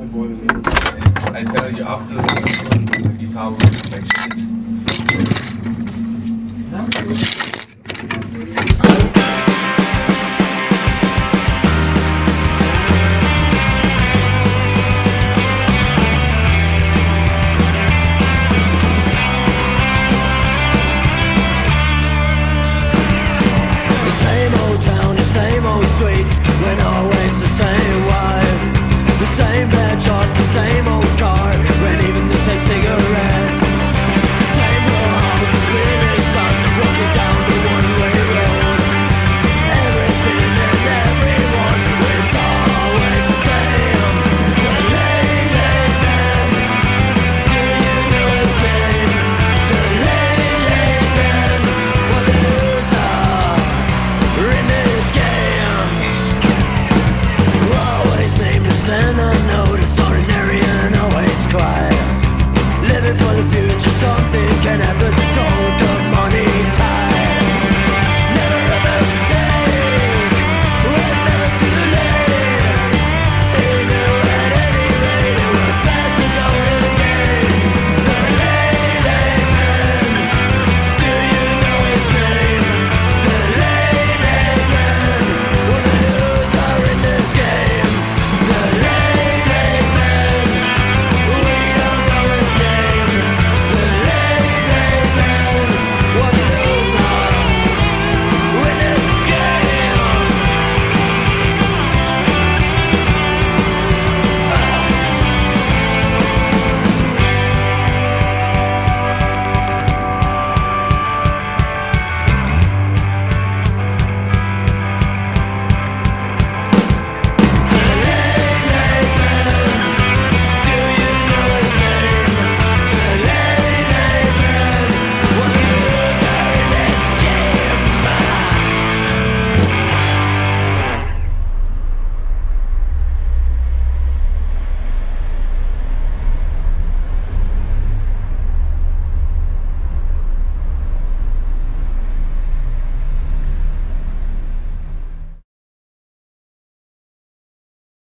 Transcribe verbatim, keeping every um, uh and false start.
I tell you, after the guitar was like shit. The same old town, the same old streets, when always the same.